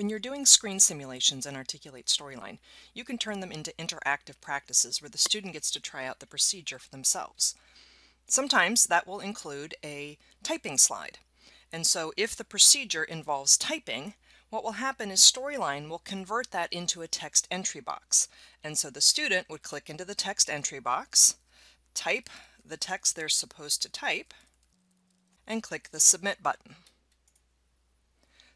When you're doing screen simulations in Articulate Storyline, you can turn them into interactive practices where the student gets to try out the procedure for themselves. Sometimes that will include a typing slide. And so if the procedure involves typing, what will happen is Storyline will convert that into a text entry box. And so the student would click into the text entry box, type the text they're supposed to type, and click the Submit button.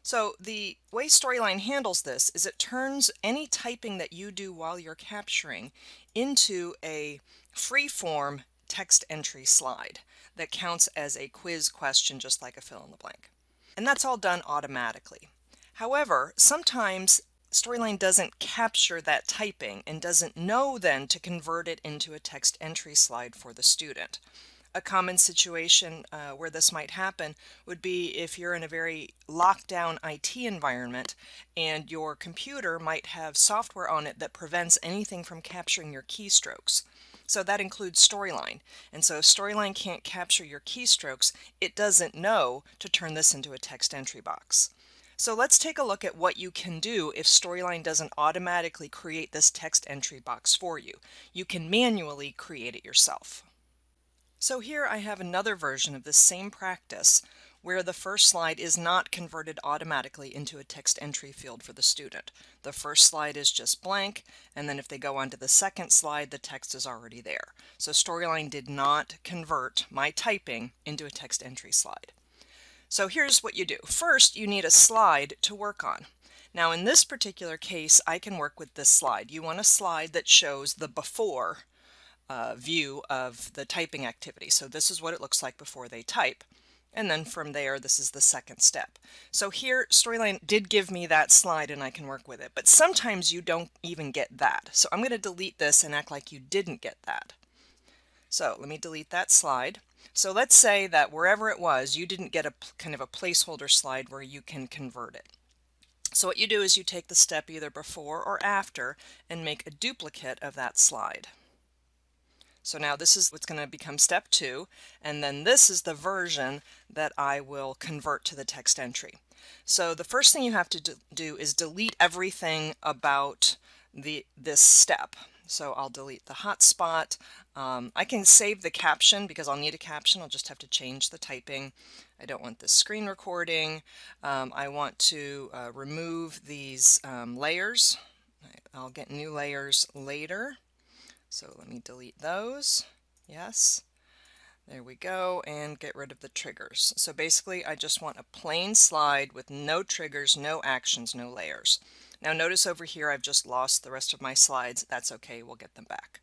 So the way Storyline handles this is it turns any typing that you do while you're capturing into a free-form text entry slide that counts as a quiz question, just like a fill-in-the-blank. And that's all done automatically. However, sometimes Storyline doesn't capture that typing and doesn't know then to convert it into a text entry slide for the student. A common situation where this might happen would be if you're in a very locked-down IT environment and your computer might have software on it that prevents anything from capturing your keystrokes. So that includes Storyline. And so if Storyline can't capture your keystrokes, it doesn't know to turn this into a text entry box. So let's take a look at what you can do if Storyline doesn't automatically create this text entry box for you. You can manually create it yourself. So here I have another version of this same practice where the first slide is not converted automatically into a text entry field for the student. The first slide is just blank, and then if they go on to the second slide, the text is already there. So Storyline did not convert my typing into a text entry slide. So here's what you do. First, you need a slide to work on. Now in this particular case, I can work with this slide. You want a slide that shows the before view of the typing activity. So this is what it looks like before they type. And then from there, this is the second step. So here, Storyline did give me that slide and I can work with it. But sometimes you don't even get that. So I'm going to delete this and act like you didn't get that. So let me delete that slide. So let's say that wherever it was, you didn't get a kind of a placeholder slide where you can convert it. So what you do is you take the step either before or after and make a duplicate of that slide. So now this is what's going to become step 2, and then this is the version that I will convert to the text entry. So the first thing you have to do is delete everything about this step. So I'll delete the hotspot. I can save the caption because I'll need a caption. I'll just have to change the typing. I don't want this screen recording. I want to remove these layers. I'll get new layers later. So let me delete those. Yes. There we go, and get rid of the triggers. So basically I just want a plain slide with no triggers, no actions, no layers. Now notice over here I've just lost the rest of my slides. That's okay, we'll get them back.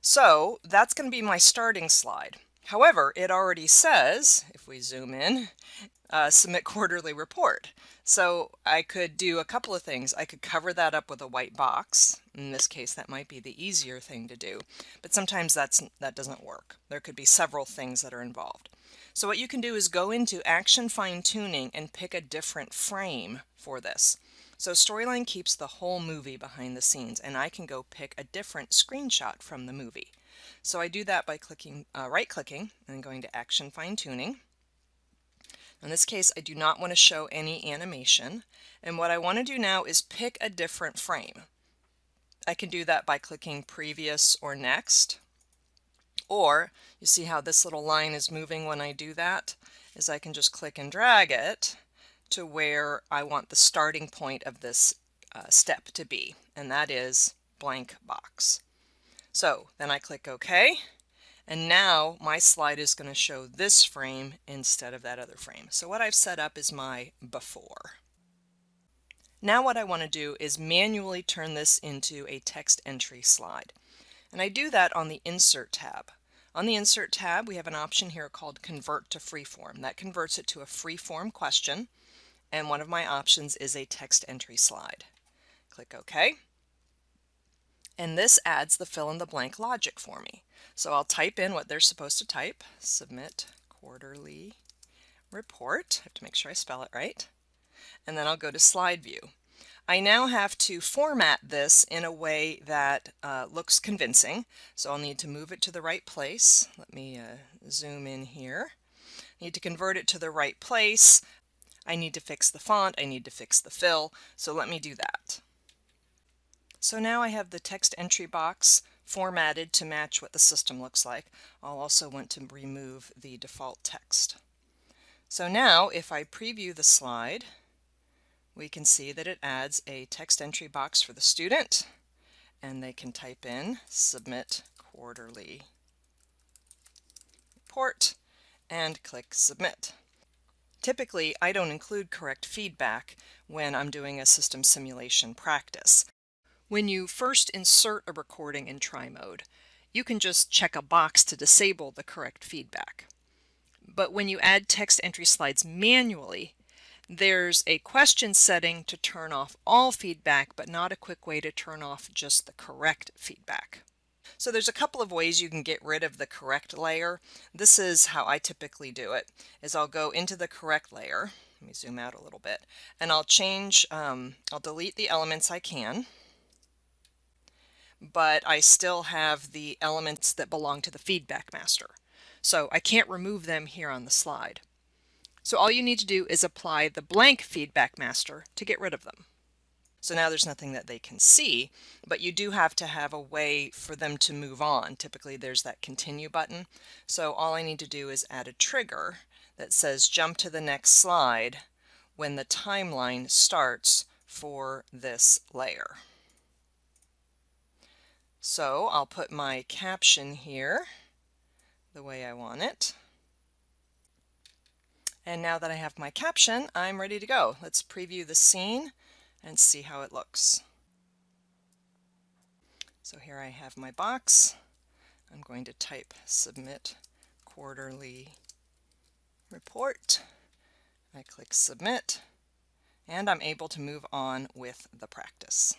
So that's going to be my starting slide. However, it already says, if we zoom in, submit quarterly report. So I could do a couple of things. I could cover that up with a white box. In this case, that might be the easier thing to do. But sometimes that doesn't work. There could be several things that are involved. So what you can do is go into Action Fine Tuning and pick a different frame for this. So Storyline keeps the whole movie behind the scenes, and I can go pick a different screenshot from the movie. So I do that by clicking, right-clicking and going to Action Fine Tuning. In this case, I do not want to show any animation. And what I want to do now is pick a different frame. I can do that by clicking Previous or Next. Or, you see how this little line is moving when I do that? Is I can just click and drag it to where I want the starting point of this step to be. And that is blank box. So then I click OK, and now my slide is going to show this frame instead of that other frame. So what I've set up is my before. Now what I want to do is manually turn this into a text entry slide. And I do that on the Insert tab. On the Insert tab, we have an option here called Convert to Freeform. That converts it to a freeform question, and one of my options is a text entry slide. Click OK. And this adds the fill-in-the-blank logic for me. So I'll type in what they're supposed to type. Submit quarterly report. I have to make sure I spell it right. And then I'll go to slide view. I now have to format this in a way that looks convincing. So I'll need to move it to the right place. Let me zoom in here. I need to convert it to the right place. I need to fix the font, I need to fix the fill, so let me do that. So now I have the text entry box formatted to match what the system looks like. I'll also want to remove the default text. So now if I preview the slide, we can see that it adds a text entry box for the student, and they can type in submit quarterly report and click submit. Typically, I don't include correct feedback when I'm doing a system simulation practice. When you first insert a recording in try mode, you can just check a box to disable the correct feedback. But when you add text entry slides manually, there's a question setting to turn off all feedback, but not a quick way to turn off just the correct feedback. So there's a couple of ways you can get rid of the correct layer. This is how I typically do it, is I'll go into the correct layer. Let me zoom out a little bit, and I'll change, I'll delete the elements I can, but I still have the elements that belong to the feedback master. So I can't remove them here on the slide. So all you need to do is apply the blank feedback master to get rid of them. So now there's nothing that they can see, but you do have to have a way for them to move on. Typically there's that continue button. So all I need to do is add a trigger that says jump to the next slide when the timeline starts for this layer. So I'll put my caption here the way I want it. And now that I have my caption, I'm ready to go. Let's preview the scene and see how it looks. So here I have my box. I'm going to type submit quarterly report. I click submit, and I'm able to move on with the practice.